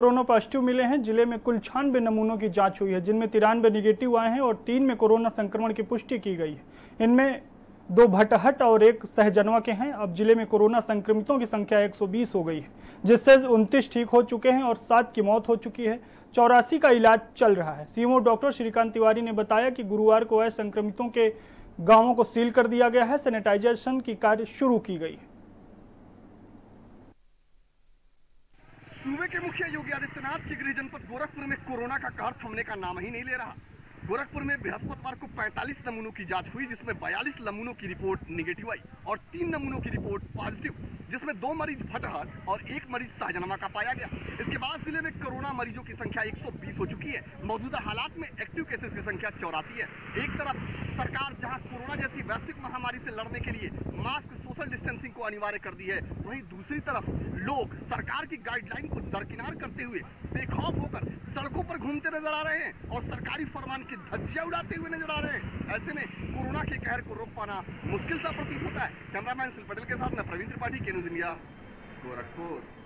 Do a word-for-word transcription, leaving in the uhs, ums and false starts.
Corona positive मिले हैं। जिले में कुल छियानवे नमूनों की जांच हुई है, जिनमें तिरानवे निगेटिव आए हैं और तीन में कोरोना संक्रमण की पुष्टि की गई है। इनमें दो भटहट और एक सहजनवा के हैं। अब जिले में कोरोना संक्रमितों की संख्या एक सौ बीस हो गई है, जिससे उनतीस ठीक हो चुके हैं और सात की मौत हो चुकी है। चौरासी का इलाज चल रहा है। सीएमओ डॉक्टर श्रीकांत तिवारी ने बताया कि गुरुवार को आए संक्रमितों के गांवों को सील कर दिया गया है। सैनिटाइजेशन की कार्य शुरू की गई है। सूबे के मुखिया योगी आदित्यनाथ के गृह जनपद गोरखपुर में कोरोना का कहर थमने का नाम ही नहीं ले रहा। गोरखपुर में बृहस्पतिवार को पैंतालीस नमूनों की जांच हुई, जिसमें बयालीस नमूनों की रिपोर्ट निगेटिव आई और तीन नमूनों की रिपोर्ट पॉजिटिव, जिसमें दो मरीज भटहट और एक मरीज सहजनवा का पाया गया। इसके बाद जिले में कोरोना मरीजों की संख्या एक सौ बीस हो चुकी है। मौजूदा हालात में एक्टिव केसेस की संख्या चौरासी है। एक तरफ सरकार जहाँ कोरोना जैसी वैश्विक महामारी से लड़ने के लिए मास्क, सोशल डिस्टेंसिंग को अनिवार्य कर दी है, वहीं दूसरी तरफ लोग सरकार की गाइडलाइन को दरकिनार करते हुए बेखौफ होकर सड़कों पर घूमते नजर आ रहे हैं और सरकारी फरमान की धज्जियां उड़ाते हुए नजर आ रहे हैं। ऐसे में कोरोना के कहर को रोक पाना मुश्किल सा प्रतीत होता है। कैमरामैन पटेल के साथ मैं प्रवीण त्रिपाठी के न्यूज इंडिया गोरखपुर।